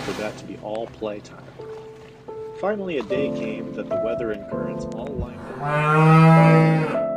For that to be all playtime. Finally, a day came that the weather and currents all lined up.